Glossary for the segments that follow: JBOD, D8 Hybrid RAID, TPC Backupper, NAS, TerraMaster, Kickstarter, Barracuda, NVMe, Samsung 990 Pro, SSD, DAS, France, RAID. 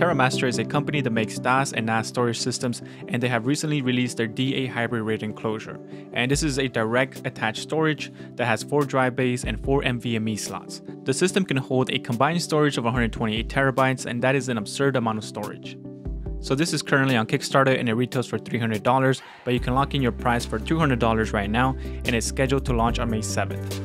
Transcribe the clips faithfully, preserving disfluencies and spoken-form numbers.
TerraMaster is a company that makes D A S and N A S storage systems, and they have recently released their D eight Hybrid RAID enclosure. And this is a direct attached storage that has four drive bays and four N V M e slots. The system can hold a combined storage of one hundred twenty-eight terabytes, and that is an absurd amount of storage. So this is currently on Kickstarter and it retails for three hundred dollars, but you can lock in your price for two hundred dollars right now, and it's scheduled to launch on May seventh.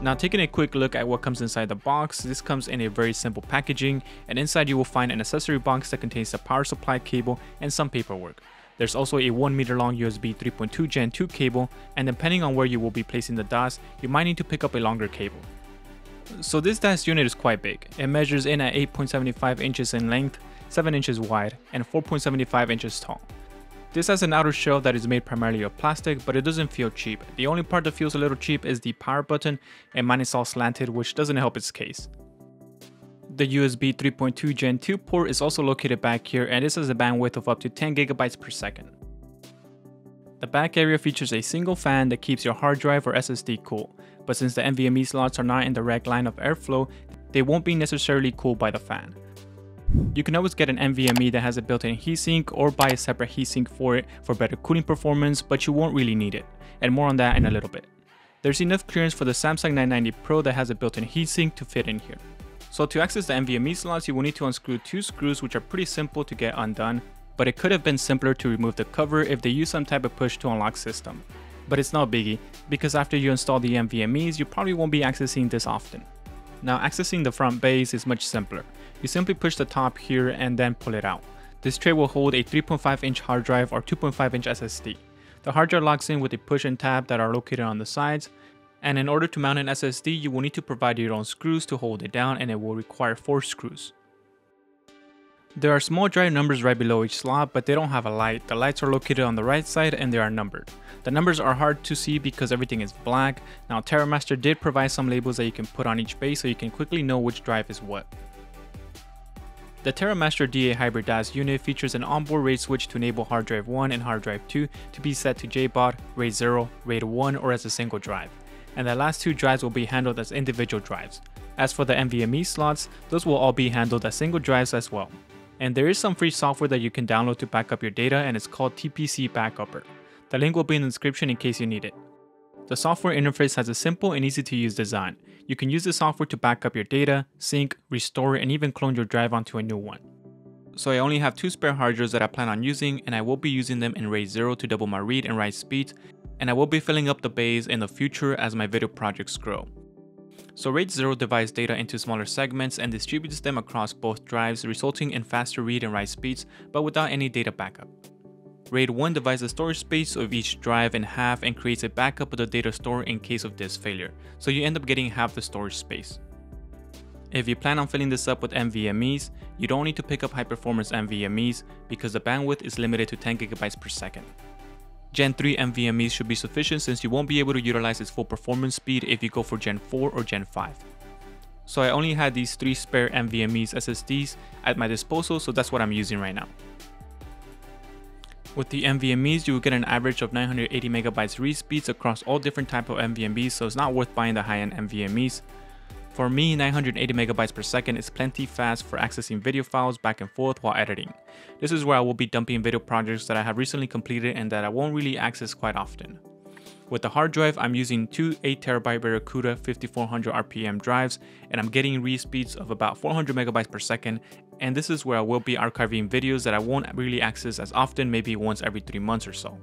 Now, taking a quick look at what comes inside the box, this comes in a very simple packaging, and inside you will find an accessory box that contains the power supply cable and some paperwork. There's also a one meter long U S B three point two gen two cable, and depending on where you will be placing the D A S, you might need to pick up a longer cable. So this D A S unit is quite big. It measures in at eight point seven five inches in length, seven inches wide, and four point seven five inches tall. This has an outer shell that is made primarily of plastic, but it doesn't feel cheap. The only part that feels a little cheap is the power button, and mine is all slanted, which doesn't help its case. The U S B three point two gen two port is also located back here, and this has a bandwidth of up to ten gigabytes per second. The back area features a single fan that keeps your hard drive or S S D cool, but since the N V M e slots are not in direct line of airflow, they won't be necessarily cooled by the fan. You can always get an N V M e that has a built-in heatsink or buy a separate heatsink for it for better cooling performance, but you won't really need it, and more on that in a little bit. There's enough clearance for the Samsung nine ninety Pro that has a built-in heatsink to fit in here. So to access the N V M e slots, you will need to unscrew two screws, which are pretty simple to get undone, but it could have been simpler to remove the cover if they use some type of push to unlock system. But it's not a biggie, because after you install the N V M es, you probably won't be accessing this often. Now, accessing the front base is much simpler. You simply push the top here and then pull it out. This tray will hold a three point five inch hard drive or two point five inch S S D. The hard drive locks in with a push and tab that are located on the sides. And in order to mount an S S D, you will need to provide your own screws to hold it down, and it will require four screws. There are small drive numbers right below each slot, but they don't have a light. The lights are located on the right side and they are numbered. The numbers are hard to see because everything is black. Now, TerraMaster did provide some labels that you can put on each bay so you can quickly know which drive is what. The TerraMaster D eight Hybrid D A S unit features an onboard RAID switch to enable hard drive one and hard drive two to be set to J BOD, RAID zero, RAID one, or as a single drive. And the last two drives will be handled as individual drives. As for the N V M e slots, those will all be handled as single drives as well. And there is some free software that you can download to back up your data, and it's called T P C Backupper. The link will be in the description in case you need it. The software interface has a simple and easy to use design. You can use the software to back up your data, sync, restore, and even clone your drive onto a new one. So I only have two spare hard drives that I plan on using, and I will be using them in RAID zero to double my read and write speed, and I will be filling up the bays in the future as my video projects grow. So RAID zero divides data into smaller segments and distributes them across both drives, resulting in faster read and write speeds, but without any data backup. RAID one divides the storage space of each drive in half and creates a backup of the data stored in case of disk failure, so you end up getting half the storage space. If you plan on filling this up with N V M es, you don't need to pick up high-performance N V M es because the bandwidth is limited to ten gigabytes per second. Gen three N V M es should be sufficient since you won't be able to utilize its full performance speed if you go for Gen four or Gen five. So I only had these three spare N V M e S S Ds at my disposal, so that's what I'm using right now. With the N V M es, you will get an average of nine hundred eighty megabytes read speeds across all different types of N V M es, so it's not worth buying the high-end N V M es. For me, nine hundred eighty megabytes per second is plenty fast for accessing video files back and forth while editing. This is where I will be dumping video projects that I have recently completed and that I won't really access quite often. With the hard drive, I'm using two eight terabyte Barracuda fifty-four hundred R P M drives, and I'm getting read speeds of about four hundred megabytes per second, and this is where I will be archiving videos that I won't really access as often, maybe once every three months or so.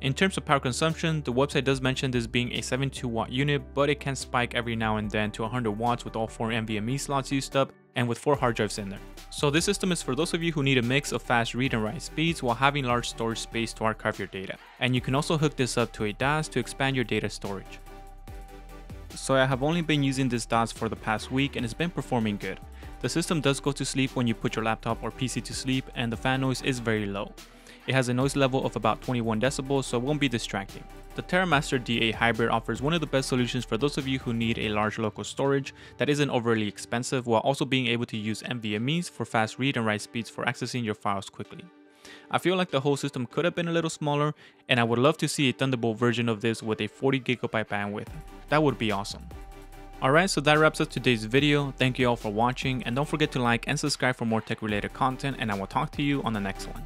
In terms of power consumption, the website does mention this being a seventy-two watt unit, but it can spike every now and then to one hundred watts with all four N V M e slots used up and with four hard drives in there. So this system is for those of you who need a mix of fast read and write speeds while having large storage space to archive your data. And you can also hook this up to a D A S to expand your data storage. So I have only been using this D A S for the past week and it's been performing good. The system does go to sleep when you put your laptop or P C to sleep, and the fan noise is very low. It has a noise level of about twenty-one decibels, so it won't be distracting. The TerraMaster D eight Hybrid offers one of the best solutions for those of you who need a large local storage that isn't overly expensive while also being able to use N V M es for fast read and write speeds for accessing your files quickly. I feel like the whole system could have been a little smaller, and I would love to see a Thunderbolt version of this with a forty gigabyte bandwidth. That would be awesome. Alright, so that wraps up today's video. Thank you all for watching, and don't forget to like and subscribe for more tech related content, and I will talk to you on the next one.